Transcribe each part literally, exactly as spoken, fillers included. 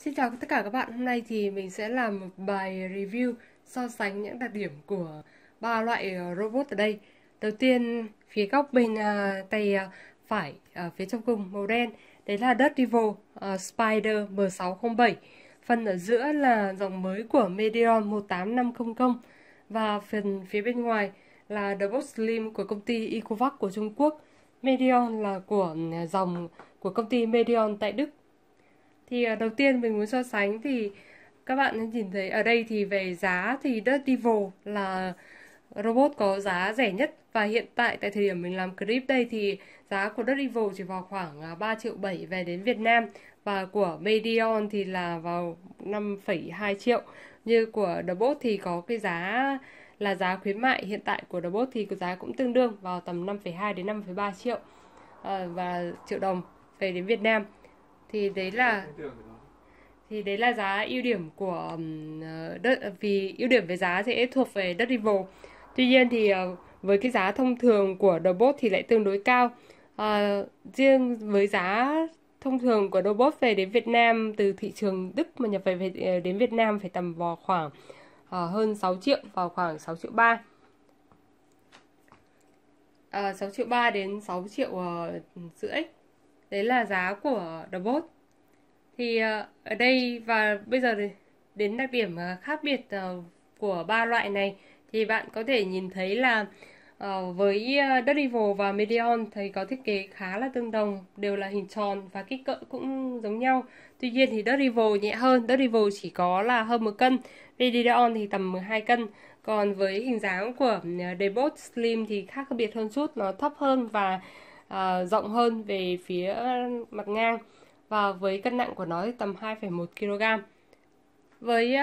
Xin chào tất cả các bạn, hôm nay thì mình sẽ làm một bài review so sánh những đặc điểm của ba loại robot ở đây. Đầu tiên, phía góc bên tay phải phía trong cùng màu đen, đấy là Dirt Devil Spider M sáu không bảy. Phần ở giữa là dòng mới của Medion một tám năm không không. Và phần phía bên ngoài là robot slim của công ty Ecovacs của Trung Quốc. Medion là của dòng của công ty Medion tại Đức. Thì đầu tiên mình muốn so sánh thì các bạn nhìn thấy ở đây thì về giá thì Dirt Devil là robot có giá rẻ nhất. Và hiện tại tại thời điểm mình làm clip đây thì giá của Dirt Devil chỉ vào khoảng ba triệu bảy về đến Việt Nam. Và của Medion thì là vào năm phẩy hai triệu. Như của robot thì có cái giá là giá khuyến mại, hiện tại của robot thì cái giá cũng tương đương vào tầm năm phẩy hai đến năm phẩy ba triệu à, và triệu đồng về đến Việt Nam. Thì đấy là thì đấy là giá ưu điểm của um, đất, vì ưu điểm về giá sẽ thuộc về Dirt Devil. Tuy nhiên thì uh, với cái giá thông thường của robot thì lại tương đối cao. Uh, riêng với giá thông thường của robot về đến Việt Nam từ thị trường Đức mà nhập về đến Việt Nam phải tầm vào khoảng uh, hơn sáu triệu, vào khoảng sáu triệu ba. Uh, sáu triệu ba đến sáu triệu rưỡi. Đấy là giá của robot. Thì ở đây và bây giờ đến đặc điểm khác biệt của ba loại này thì bạn có thể nhìn thấy là với Dirt Devil và Medion thì có thiết kế khá là tương đồng, đều là hình tròn và kích cỡ cũng giống nhau. Tuy nhiên thì Dirt Devil nhẹ hơn, Dirt Devil chỉ có là hơn một cân, Medion thì tầm mười hai cân. Còn với hình dáng của Deebot Slim thì khác biệt hơn chút, nó thấp hơn và À, rộng hơn về phía mặt ngang, và với cân nặng của nó thì tầm hai phẩy một ki lô gam. Với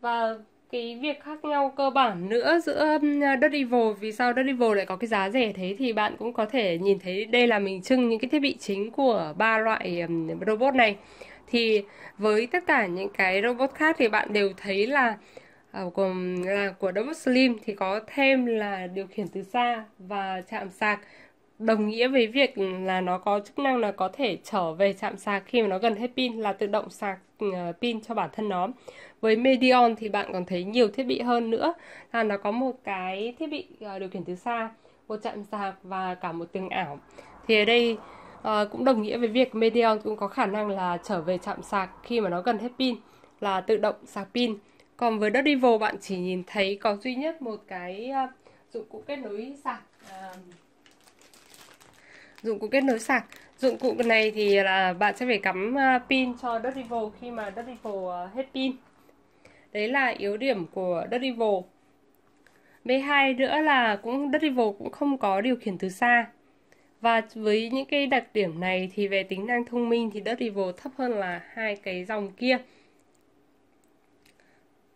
và cái việc khác nhau cơ bản nữa giữa Dirt Devil, vì sao Dirt Devil lại có cái giá rẻ thế thì bạn cũng có thể nhìn thấy đây là mình trưng những cái thiết bị chính của ba loại robot này. Thì với tất cả những cái robot khác thì bạn đều thấy là Của, là của robot slim thì có thêm là điều khiển từ xa và chạm sạc, đồng nghĩa với việc là nó có chức năng là có thể trở về chạm sạc khi mà nó gần hết pin, là tự động sạc pin cho bản thân nó. Với Medion thì bạn còn thấy nhiều thiết bị hơn nữa, là nó có một cái thiết bị điều khiển từ xa, một chạm sạc và cả một tường ảo. Thì ở đây cũng đồng nghĩa với việc Medion cũng có khả năng là trở về chạm sạc khi mà nó gần hết pin, là tự động sạc pin. Còn với Dirt Devil bạn chỉ nhìn thấy có duy nhất một cái dụng cụ kết nối sạc. À, dụng cụ kết nối sạc. Dụng cụ này thì là bạn sẽ phải cắm pin cho Dirt Devil khi mà Dirt Devil hết pin. Đấy là yếu điểm của Dirt Devil. bê hai nữa là cũng Dirt Devil cũng không có điều khiển từ xa. Và với những cái đặc điểm này thì về tính năng thông minh thì Dirt Devil thấp hơn là hai cái dòng kia.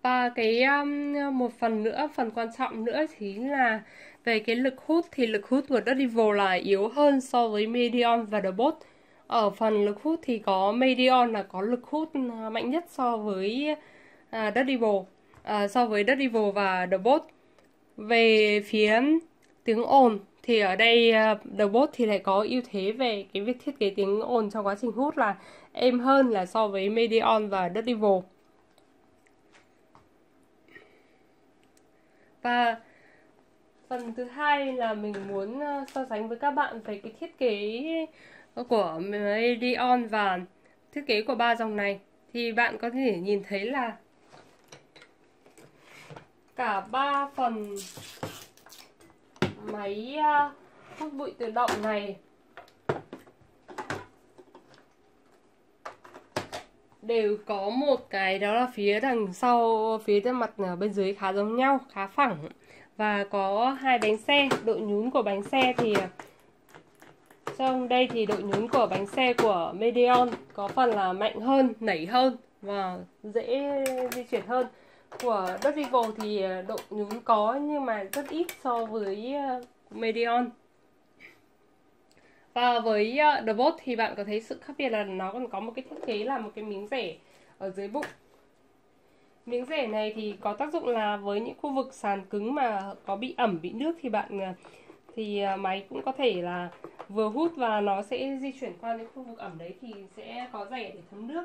Và cái một phần nữa, phần quan trọng nữa chính là về cái lực hút, thì lực hút của Dirt Devil là yếu hơn so với Medion và Deebot. Ở phần lực hút thì có Medion là có lực hút mạnh nhất so với à, Dirt Devil, à, so với Dirt Devil và Deebot. Về phía tiếng ồn thì ở đây Deebot thì lại có ưu thế về cái việc thiết kế tiếng ồn trong quá trình hút là êm hơn là so với Medion và Dirt Devil. Và phần thứ hai là mình muốn so sánh với các bạn về cái thiết kế của Medion và thiết kế của ba dòng này. Thì bạn có thể nhìn thấy là cả ba phần máy hút bụi tự động này đều có một cái, đó là phía đằng sau, phía mặt bên dưới khá giống nhau, khá phẳng, và có hai bánh xe. Độ nhún của bánh xe thì trong đây thì độ nhún của bánh xe của Medion có phần là mạnh hơn, nảy hơn và dễ di chuyển hơn. Của Dirt Devil thì độ nhún có nhưng mà rất ít so với Medion. Và với Deebot thì bạn có thấy sự khác biệt là nó còn có một cái thiết kế là một cái miếng rẻ ở dưới bụng. Miếng rẻ này thì có tác dụng là với những khu vực sàn cứng mà có bị ẩm, bị nước thì bạn thì máy cũng có thể là vừa hút và nó sẽ di chuyển qua những khu vực ẩm đấy thì sẽ có rẻ để thấm nước.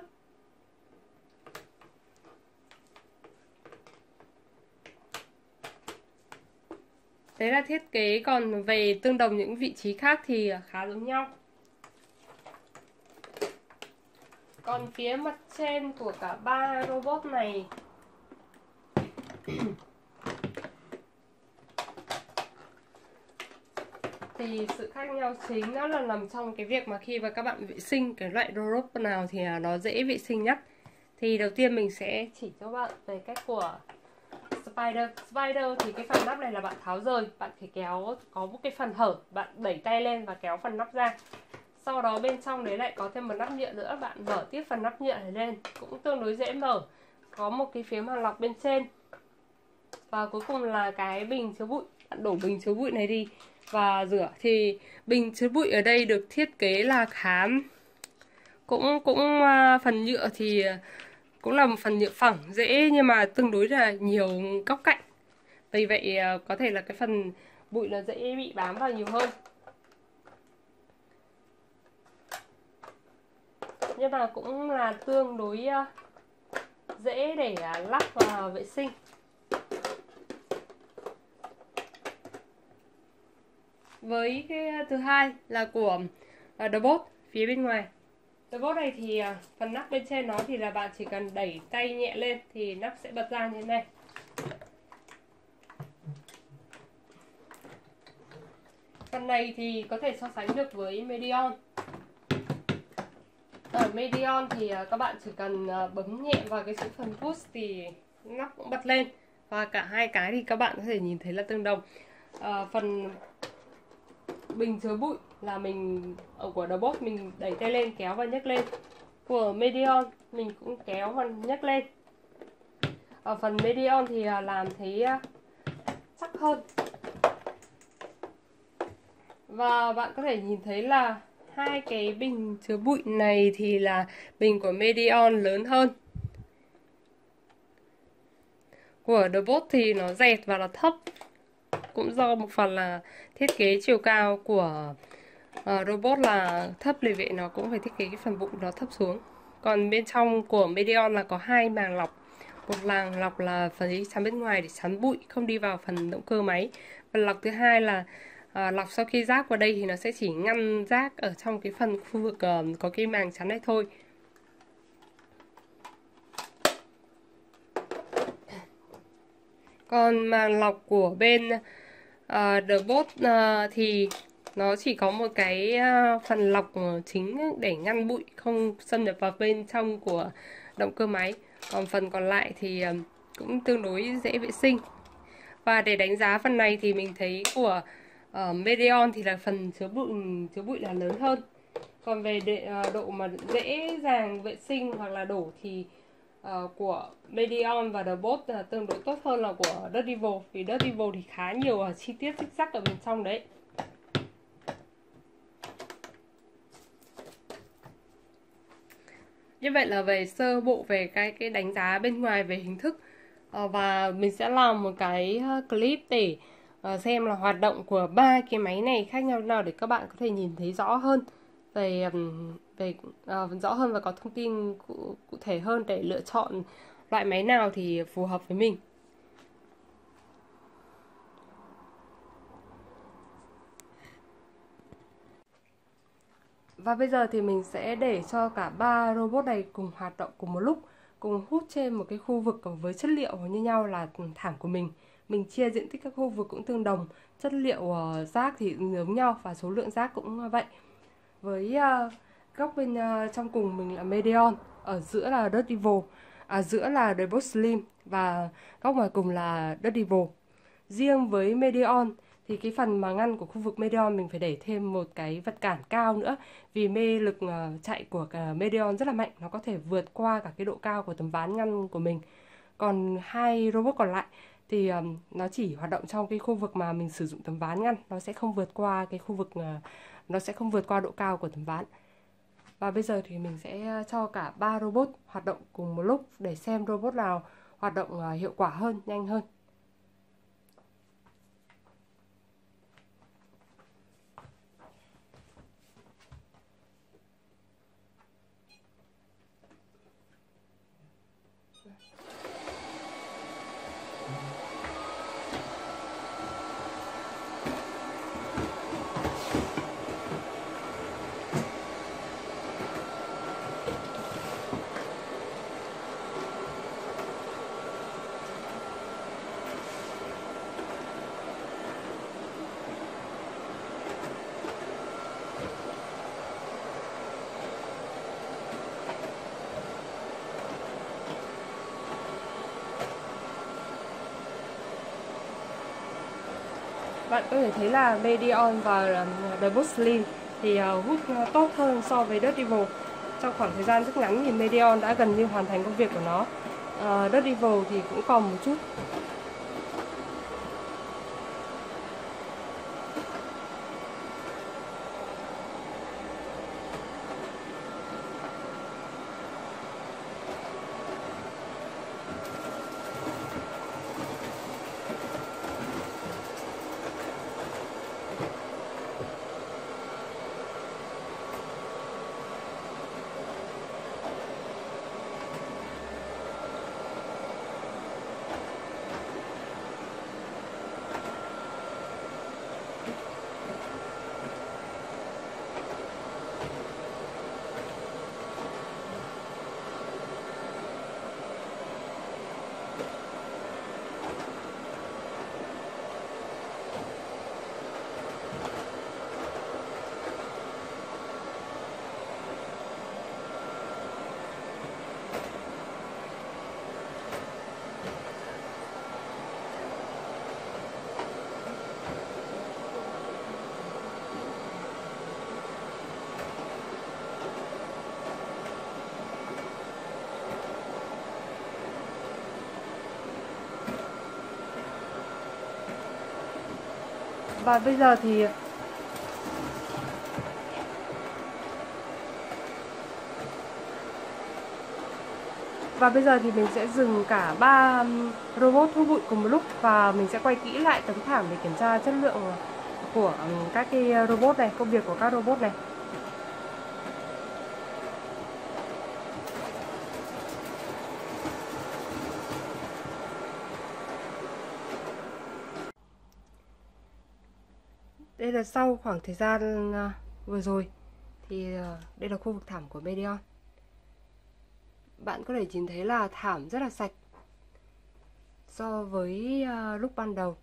Đấy là thiết kế, còn về tương đồng những vị trí khác thì khá giống nhau. Còn phía mặt trên của cả ba robot này thì sự khác nhau chính đó là nằm trong cái việc mà khi mà các bạn vệ sinh cái loại robot nào thì nó dễ vệ sinh nhất. Thì đầu tiên mình sẽ chỉ cho bạn về cách của Spider. Spider thì cái phần nắp này là bạn tháo rời, bạn phải kéo, có một cái phần hở, bạn đẩy tay lên và kéo phần nắp ra. Sau đó bên trong đấy lại có thêm một nắp nhựa nữa, bạn mở tiếp phần nắp nhựa này lên, cũng tương đối dễ mở. Có một cái phía màng lọc bên trên. Và cuối cùng là cái bình chứa bụi, bạn đổ bình chứa bụi này đi và rửa. Thì bình chứa bụi ở đây được thiết kế là khá cũng cũng phần nhựa thì cũng là một phần nhựa phẳng dễ nhưng mà tương đối là nhiều góc cạnh. Vì vậy có thể là cái phần bụi là dễ bị bám vào nhiều hơn. Nhưng mà cũng là tương đối dễ để lắp và vệ sinh. Với cái thứ hai là của Deebot phía bên ngoài. Deebot này thì phần nắp bên trên nó thì là bạn chỉ cần đẩy tay nhẹ lên thì nắp sẽ bật ra như thế này. Phần này thì có thể so sánh được với Medion. Ở Medion thì các bạn chỉ cần bấm nhẹ vào cái chữ phần push thì nắp cũng bật lên. Và cả hai cái thì các bạn có thể nhìn thấy là tương đồng. À, phần bình chứa bụi là mình ở của Deebot mình đẩy tay lên kéo và nhấc lên, của Medion mình cũng kéo và nhấc lên. Ở phần Medion thì làm thấy chắc hơn và bạn có thể nhìn thấy là hai cái bình chứa bụi này thì là bình của Medion lớn hơn, của Deebot thì nó dẹt và nó thấp, cũng do một phần là thiết kế chiều cao của uh, robot là thấp, vì vậy nó cũng phải thiết kế cái phần bụng nó thấp xuống. Còn bên trong của Medion là có hai màng lọc, một màng lọc là phần chắn bên ngoài để chắn bụi không đi vào phần động cơ máy, phần lọc thứ hai là uh, lọc sau khi rác vào đây thì nó sẽ chỉ ngăn rác ở trong cái phần khu vực uh, có cái màng chắn này thôi. Còn màng lọc của bên uh, Deebot uh, thì nó chỉ có một cái uh, phần lọc chính để ngăn bụi không xâm nhập vào bên trong của động cơ máy. Còn phần còn lại thì uh, cũng tương đối dễ vệ sinh. Và để đánh giá phần này thì mình thấy của uh, Medion thì là phần chứa bụi, chứa bụi là lớn hơn. Còn về đệ, uh, độ mà dễ dàng vệ sinh hoặc là đổ thì Uh, của Medion và Deebot uh, tương đối tốt hơn là của Dirt Devil. Vì Dirt Devil thì khá nhiều uh, chi tiết xích sắc ở bên trong đấy. Như vậy là về sơ bộ về cái, cái đánh giá bên ngoài về hình thức. uh, Và mình sẽ làm một cái clip để uh, xem là hoạt động của ba cái máy này khác nhau nào để các bạn có thể nhìn thấy rõ hơn về về uh, rõ hơn và có thông tin cụ, cụ thể hơn để lựa chọn loại máy nào thì phù hợp với mình. Và bây giờ thì mình sẽ để cho cả ba robot này cùng hoạt động cùng một lúc, cùng hút trên một cái khu vực với chất liệu như nhau là thảm của mình. Mình chia diện tích các khu vực cũng tương đồng, chất liệu uh, rác thì giống nhau và số lượng rác cũng vậy. Với uh, góc bên uh, trong cùng mình là Medion, ở giữa là Dirt Devil, à, giữa là Deebot Slim và góc ngoài cùng là Dirt Devil. Riêng với Medion thì cái phần mà ngăn của khu vực Medion mình phải để thêm một cái vật cản cao nữa, vì mê lực uh, chạy của cả Medion rất là mạnh, nó có thể vượt qua cả cái độ cao của tấm ván ngăn của mình. Còn hai robot còn lại thì um, nó chỉ hoạt động trong cái khu vực mà mình sử dụng tấm ván ngăn, nó sẽ không vượt qua cái khu vực uh, nó sẽ không vượt qua độ cao của tấm ván. Và bây giờ thì mình sẽ cho cả ba robot hoạt động cùng một lúc để xem robot nào hoạt động hiệu quả hơn, nhanh hơn. Bạn có thể thấy là Medion và Deebot thì hút tốt hơn so với Dirt Devil. Trong khoảng thời gian rất ngắn thì Medion đã gần như hoàn thành công việc của nó. Dirt Devil thì cũng còn một chút. Và bây giờ thì Và bây giờ thì mình sẽ dừng cả ba robot hút bụi cùng một lúc, và mình sẽ quay kỹ lại tấm thảm để kiểm tra chất lượng của các cái robot này, công việc của các robot này. Đây là sau khoảng thời gian vừa rồi thì đây là khu vực thảm của Medion. Bạn có thể nhìn thấy là thảm rất là sạch so với lúc ban đầu.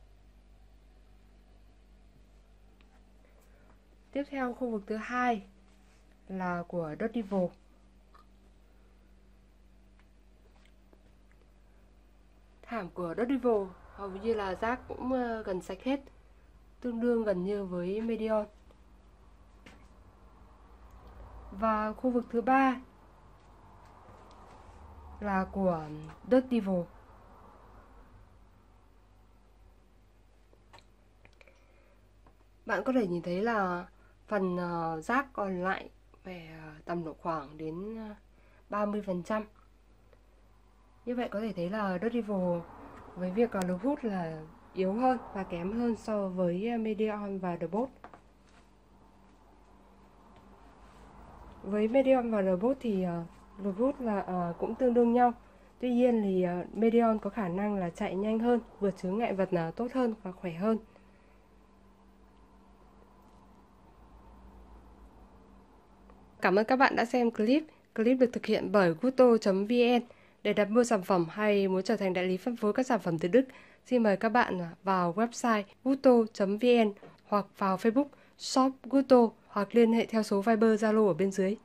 Tiếp theo khu vực thứ hai là của Dirt Devil. Thảm của Dirt Devil hầu như là rác cũng gần sạch hết, tương đương gần như với Medion. Và khu vực thứ ba là của Dirt Devil. Bạn có thể nhìn thấy là phần rác còn lại về tầm độ khoảng đến ba mươi phần trăm. Như vậy có thể thấy là Dirt Devil với việc lực hút là yếu hơn và kém hơn so với Medion và Deebot. Với Medion và Deebot thì uh, lực hút là uh, cũng tương đương nhau. Tuy nhiên thì uh, Medion có khả năng là chạy nhanh hơn, vượt chướng ngại vật là tốt hơn và khỏe hơn. Cảm ơn các bạn đã xem clip. Clip được thực hiện bởi guto chấm vn. Để đặt mua sản phẩm hay muốn trở thành đại lý phân phối các sản phẩm từ Đức, xin mời các bạn vào website guto chấm vn hoặc vào Facebook shop guto hoặc liên hệ theo số Viber Zalo ở bên dưới.